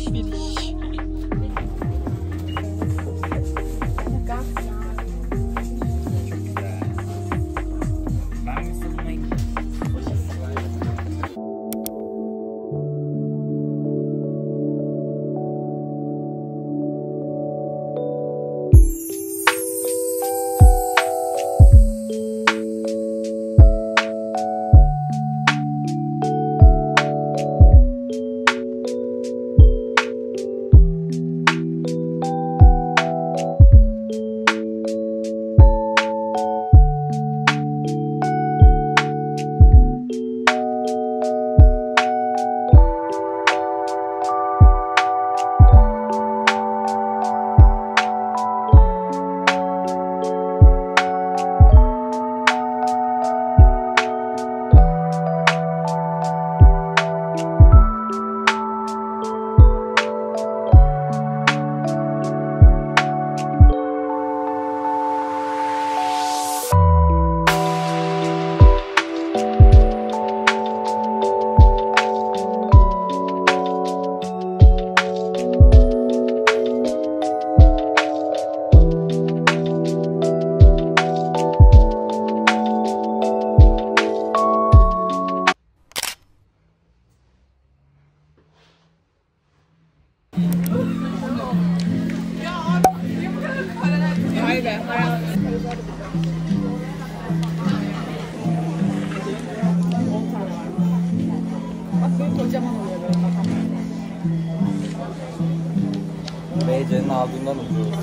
schwierig. Meyce'nin ağzından uzuyoruz.